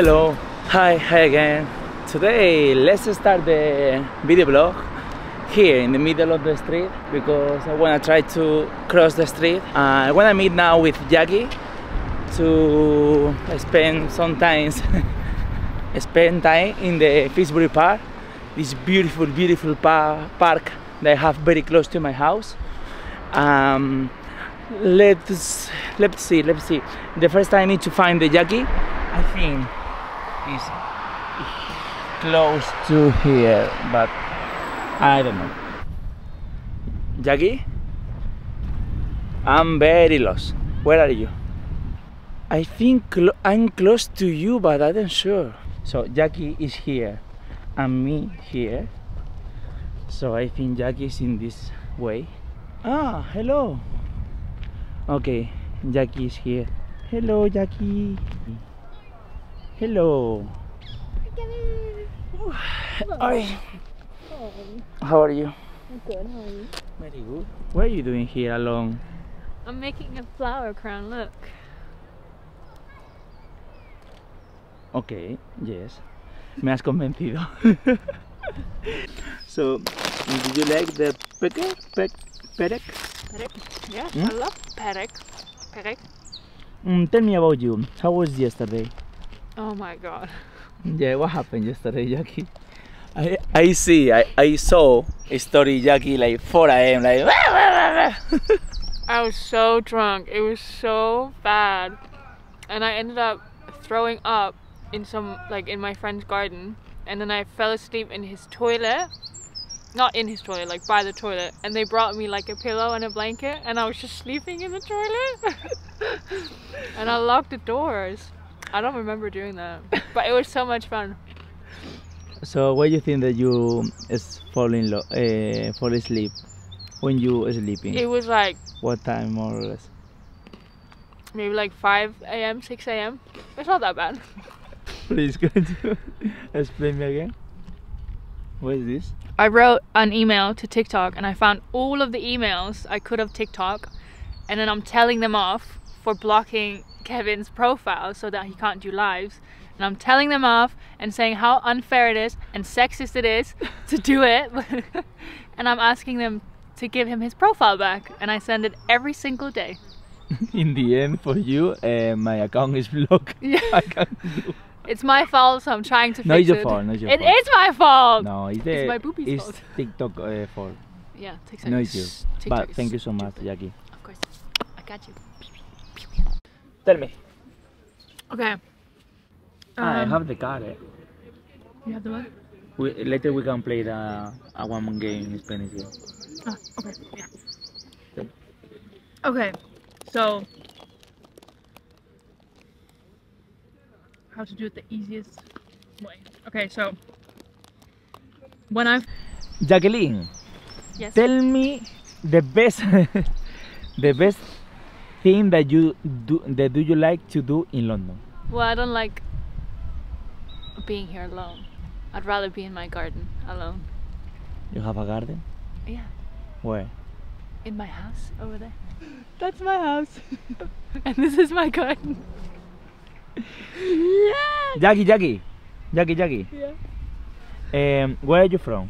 Hello, hi again. Today let's start the video blog here in the middle of the street because I want to try to cross the street. I want to meet now with Jackie to spend some time in the Finsbury Park, this beautiful park that I have very close to my house. Let's see. The first I need to find the Jackie. I think is close to here, but I don't know. Jackie, I'm very lost. Where are you? I think I'm close to you, but I'm not sure. So Jackie is here and me here. So I think Jackie is in this way. Ah, hello. Okay, Jackie is here. Hello, Jackie. Hello. Hi. How are you? I'm good, how are you? Very good. What are you doing here alone? I'm making a flower crown, look. Okay, yes. Me has convencido. So, did you like the perek? Perek? Yeah, I love perek. Tell me about you. How was yesterday? Oh my god. Yeah, what happened yesterday, Jackie? I saw a story, Jackie, like 4 AM, like. I was so drunk. It was so bad, and I ended up throwing up in in my friend's garden, and then I fell asleep in his toilet. Not in his toilet, like by the toilet, and they brought me like a pillow and a blanket, and I was just sleeping in the toilet. And I locked the doors. I don't remember doing that, but it was so much fun. So what do you think that you fall asleep when you are sleeping? It was like what time, more or less? Maybe like 5 AM, 6 AM. It's not that bad. Please, could you explain me again? What is this? I wrote an email to TikTok and I found all of the emails I could have TikTok, and then I'm telling them off for blocking Kevin's profile so that he can't do lives, and I'm telling them off and saying how unfair it is and sexist it is to do it. And I'm asking them to give him his profile back, and I send it every single day. In the end, for you, my account is blocked. Yeah. I can't do. It's my fault, so I'm trying to fix it. No, it's your fault. It is my fault. No, it's my boobies' fault. It's TikTok fault. Yeah, TikTok. No, it's yours. But thank you so much, Jackie. Of course, I got you. Tell me. Okay. I have the card. You have the what? Later we can play a one game in Spanish. Yeah. Ah, okay. Yeah. Okay. So, how to do it the easiest way. Okay, so when I've... Jaqueline, yes. Tell me the best, the best thing that you do, you like to do in London? Well, I don't like being here alone. I'd rather be in my garden alone. You have a garden? Yeah. Where? In my house over there. That's my house. And this is my garden. Yeah. Jackie. Yeah. Where are you from?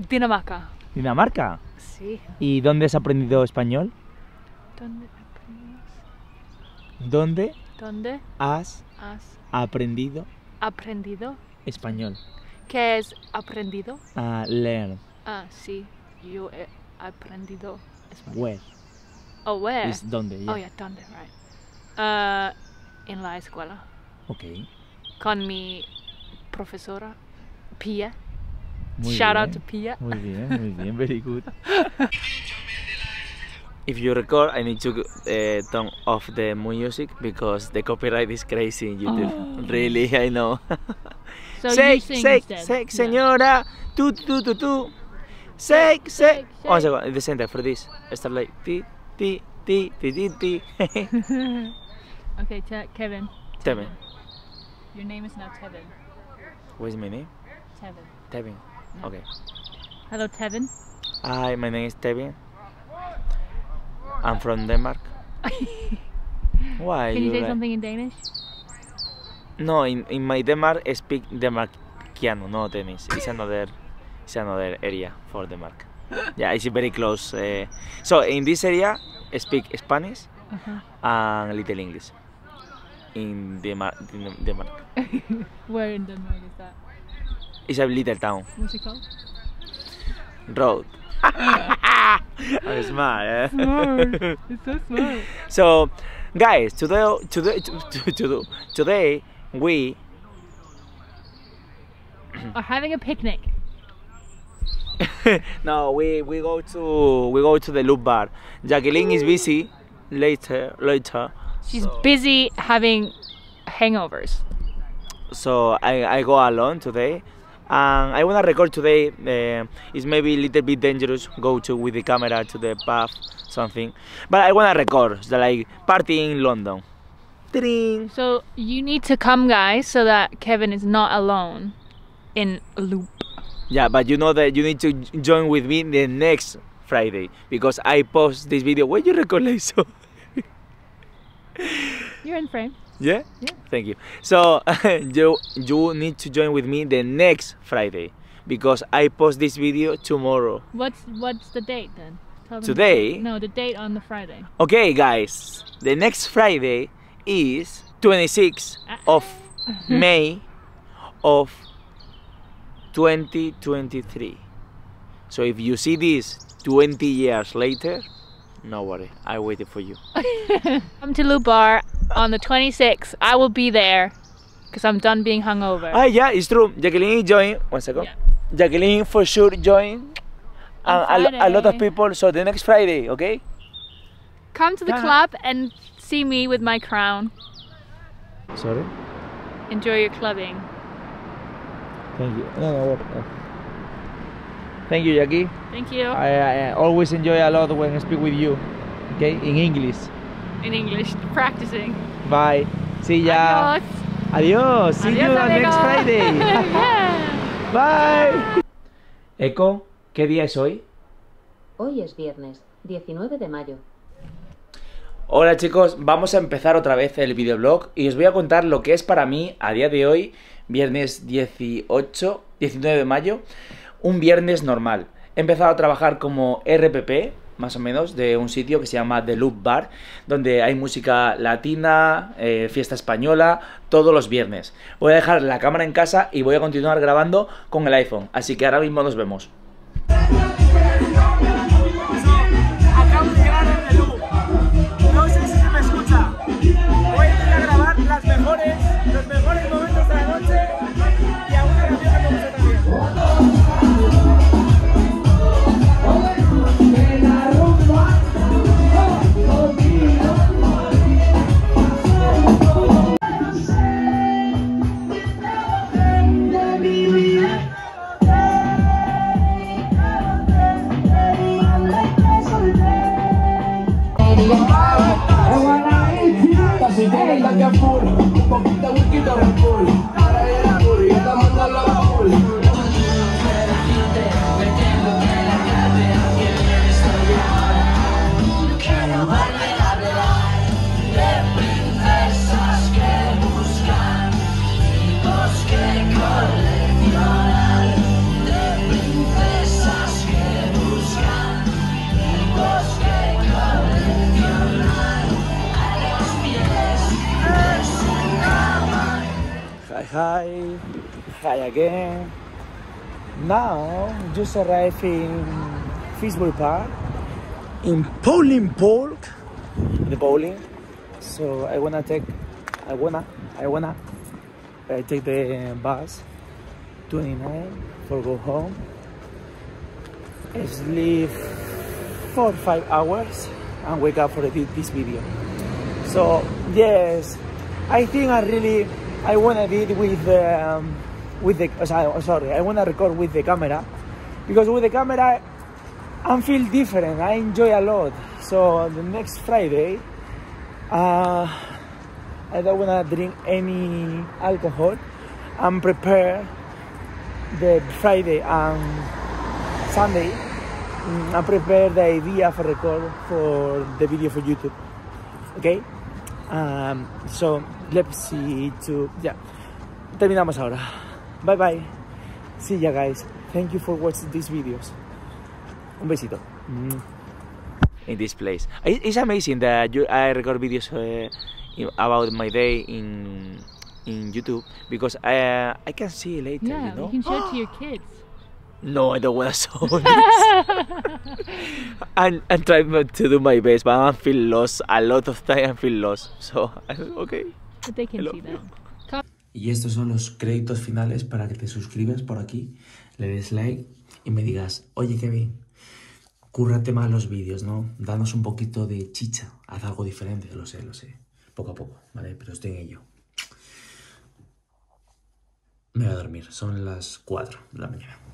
Dinamarca. ¿Dinamarca? Sí. ¿Y dónde has aprendido español? ¿Dónde has aprendido español? ¿Qué es aprendido? Learn. Ah, sí. Yo he aprendido español. Where? Oh, where? Es donde, yeah. Oh, yeah, donde, right. En la escuela. Ok. Con mi profesora, Pia. Muy Shout bien. Out to Pia. Muy bien, very good. If you record, I need to turn off the music because the copyright is crazy in YouTube. Oh. Really, I know. So shake, señora. Tú. Shake. One second, the center for this. Start like ti. Okay, Kevin. Tevin. Your name is now Tevin. What is my name? Tevin. Yeah. Okay. Hello, Tevin. Hi, my name is Tevin. I'm from Denmark. Why? Can you say something in Danish? No, in my Denmark, I speak Denmarkiano, not Danish. It's another area for Denmark. Yeah, it's very close. So in this area, I speak Spanish and little English. In Denmark. Where in Denmark is that? It's a little town. What's it called? Road. I'm smart, eh? Smart. It's so smart. So, guys, today we are having a picnic. No, we go to the Loop Bar. Jaqueline is busy later. She's busy having hangovers. So I go alone today. And I wanna record today. It's maybe a little bit dangerous with the camera to the pub, something. But I wanna record, so like party in London. Ta-ding. So you need to come, guys, so that Kevin is not alone in Loop. Yeah, but you know that you need to join with me the next Friday because I post this video. When you record, like, so you're in frame. Yeah? Yeah, thank you. So you need to join with me the next Friday because I post this video tomorrow. What's the date then? Tell them today? No, the date on the Friday. Okay, guys, the next Friday is 26th of May of 2023. So if you see this 20 years later, no worry, I waited for you. Come to Loop Bar on the 26th. I will be there because I'm done being hungover. Ah, yeah, it's true. Jaqueline joined. One second. Yeah. Jaqueline for sure joined. A lot of people. So the next Friday, okay? Come to the club and see me with my crown. Sorry? Enjoy your clubbing. Thank you. No. Thank you, Jackie. Thank you. I always enjoy a lot when I speak with you, okay? In English. In English, practicing. Bye. See ya. Adios. Adios. See you on next Friday. Yeah. Bye. Eco, ¿qué día es hoy? Hoy es viernes, 19 de mayo. Hola chicos, vamos a empezar otra vez el videoblog y os voy a contar lo que es para mí a día de hoy, viernes 19 de mayo, un viernes normal. He empezado a trabajar como RPP, más o menos, de un sitio que se llama The Loop Bar, donde hay música latina, fiesta española, todos los viernes. Voy a dejar la cámara en casa y voy a continuar grabando con el iPhone, así que ahora mismo nos vemos. Acabo de llegar a The Loop. No sé si se me escucha. Voy a ir a grabar los mejores momentos de la noche y a una canción que me gusta también. Hi again. Now just arrived in Finsbury Park in bowling. So I take the bus 29 for go home. I sleep for 5 hours and wake up for this video. So yes, I think I wanna do it I wanna record with the camera because with the camera I feel different. I enjoy a lot. So the next Friday, I don't wanna drink any alcohol. I'm prepared the Friday and Sunday. I prepare the idea for record for the video for YouTube. Okay, so Lepsi, to yeah. Terminamos ahora. Bye bye. See ya guys. Thank you for watching these videos. Un besito. In this place, it's amazing that I record videos about my day in YouTube because I can see it later. Yeah, you know? You can show it to your kids. No, I don't want to show this. I'm trying to do my best, but I feel lost a lot of time. I feel lost, so okay. But they can see that. Y estos son los créditos finales para que te suscribas por aquí, le des like y me digas, oye Kevin, cúrrate más los vídeos, ¿no? Danos un poquito de chicha, haz algo diferente, lo sé, poco a poco, ¿vale? Pero estoy en ello. Me voy a dormir, son las 4 de la mañana.